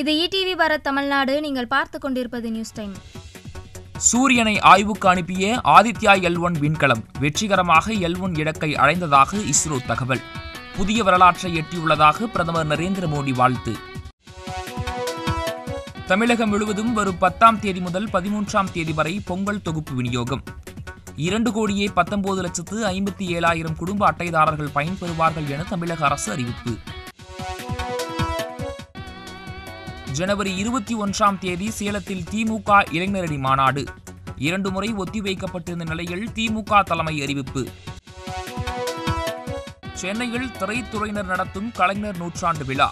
இது ஈடிவி பாரத் தமிழ்நாடு. நீங்கள் பார்த்து கொண்டிருப்பது நியூஸ் டைம். சூரியனை ஆய்வுக்கு அனுப்பிய ஆதித்யா L1 விண்கலம் வெற்றிகரமாக L1 இலக்கை அடைந்ததாக இஸ்ரோ தகவல். புதிய வரலாற்றை எட்டியுள்ளதாக பிரதமர் நரேந்திர மோடி வாழ்த்து. தமிழகம் முழுவதும் வரும் 10ஆம் தேதி முதல் 13ஆம் தேதி வரை பொங்கல் தொகுப்பு விநியோகம். 2,19,57,000 குடும்ப அட்டைதாரர்கள் பயன்பெறுவார்கள் என தமிழக அரசு அறிவிப்பு. ஜனவரி 21ஆம் தேதி சேலத்தில் திமுக இளைஞரணி மாநாடு 2 முறை ஒத்திவைக்கப்பட்டிருந்த நிலையில் திமுக தலைமை அறிவிப்பு. சென்னையில் திரைத்துறையினர் நடத்தும் கலைஞர் நூற்றாண்டு விழா.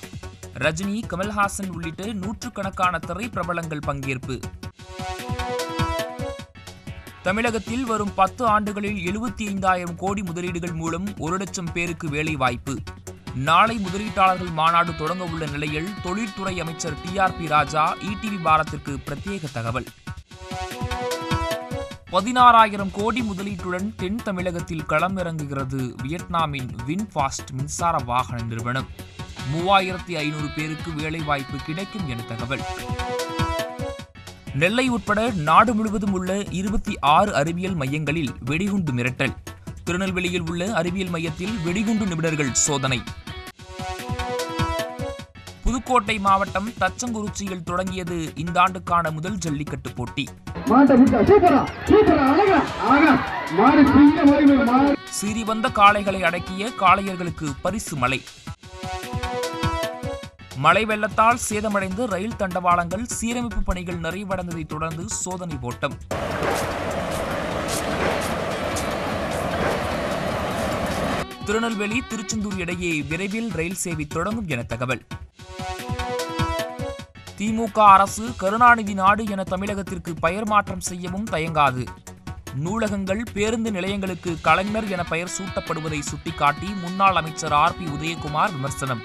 ரஜினி, கமல்ஹாசன் உள்ளிட்ட 100க்கணக்கான திரைப்பிரபலங்கள் பங்கேற்பு. தமிழகத்தில் வரும் 10 ஆண்டுகளில் 75,000 கோடி முதலீடுகள் மூலம் 1 லட்சம் பேருக்கு வேலைவாய்ப்பு. நாளை முதலீட்டாளர்கள் மாநாடு தொடங்க உள்ள நிலையில் தொழில்துறை அமைச்சர் TRP ராஜா ஈடிவி பாரத்திற்கு பிரத்யேக தகவல். 16,000 கோடி முதலீட்டுடன் தென் தமிழகத்தில் களமிறங்குகிறது வியட்நாமின் வின்ஃபாஸ்ட் மின்சார வாகன நிறுவனம். 3,500 பேருக்கு வேலைவாய்ப்பு கிடைக்கும் என தகவல். நெல்லை உட்பட நாடு முழுவதும் உள்ள 26 அறிவியல் மையங்களில் வெடிகுண்டு மிரட்டல். திருநெல்வேலியில் உள்ள அறிவியல் மையத்தில் வெடிகுண்டு நிபுணர்கள் சோதனை. புதுக்கோட்டை மாவட்டம் தச்சங்குறிச்சியில் தொடங்கியது இந்த ஆண்டுக்கான முதல் ஜல்லிக்கட்டு போட்டி. சிறிவந்த காளைகளை அடக்கிய காளையர்களுக்கு பரிசு மலை. மழை வெள்ளத்தால் சேதமடைந்து ரயில் தண்டவாளங்கள் சீரமைப்பு பணிகள் நிறைவடைந்ததை தொடர்ந்து சோதனை ஓட்டம். திருநெல்வேலி, திருச்செந்தூர் இடையே விரைவில் ரயில் சேவை தொடங்கும் என தகவல். திமுக அரசு கருணாநிதி நாடு என தமிழகத்திற்கு பெயர் மாற்றம் செய்யவும் தயங்காது. நூலகங்கள், பேருந்து நிலையங்களுக்கு கலைஞர் என பெயர் சூட்டப்படுவதை சுட்டிக்காட்டி முன்னாள் அமைச்சர் RP உதயகுமார் விமர்சனம்.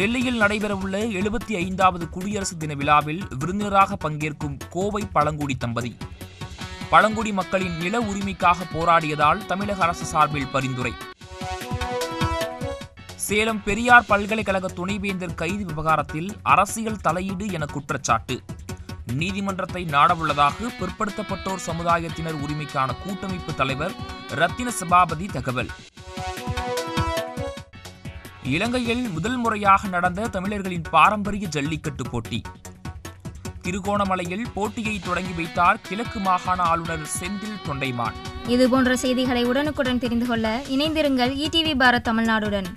டெல்லியில் நடைபெறவுள்ள 75வது குடியரசு தின விழாவில் விருந்தினராக பங்கேற்கும் கோவை பழங்குடி தம்பதி. பழங்குடி மக்களின் நில உரிமைக்காக போராடியதால் தமிழக அரசு சார்பில் பரிந்துரை. சேலம் பெரியார் பல்கலைக்கழக துணைவேந்தர் கைது விவகாரத்தில் அரசியல் தலையீடு என குற்றச்சாட்டு. நீதிமன்றத்தை நாடவுள்ளதாக பிற்படுத்தப்பட்டோர் சமுதாயத்தினர் உரிமைக்கான கூட்டமைப்பு தலைவர் ரத்தினசபாபதி தகவல். இலங்கையில் முதல் முறையாக நடந்த தமிழர்களின் பாரம்பரிய ஜல்லிக்கட்டு போட்டி. திருகோணமலையில் போட்டியை தொடங்கி வைத்தார் கிழக்கு மாகாண ஆளுநர் செந்தில் தொண்டைமான். இதுபோன்ற செய்திகளை உடனுக்குடன் தெரிந்து கொள்ள இணைந்திருங்கள் ஈடிவி பாரத் தமிழ்நாடுடன்.